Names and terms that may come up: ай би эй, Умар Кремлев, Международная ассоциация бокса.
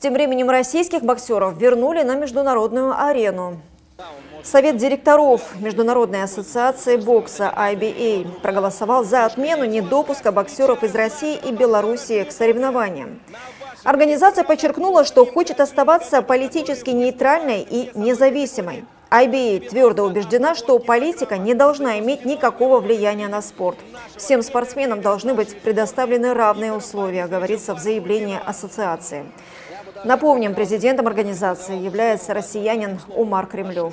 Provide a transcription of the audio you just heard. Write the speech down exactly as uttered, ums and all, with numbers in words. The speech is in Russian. Тем временем российских боксеров вернули на международную арену. Совет директоров Международной ассоциации бокса ай би эй проголосовал за отмену недопуска боксеров из России и Белоруссии к соревнованиям. Организация подчеркнула, что хочет оставаться политически нейтральной и независимой. ай би эй твердо убеждена, что политика не должна иметь никакого влияния на спорт. Всем спортсменам должны быть предоставлены равные условия, говорится в заявлении ассоциации. Напомним, президентом организации является россиянин Умар Кремлев.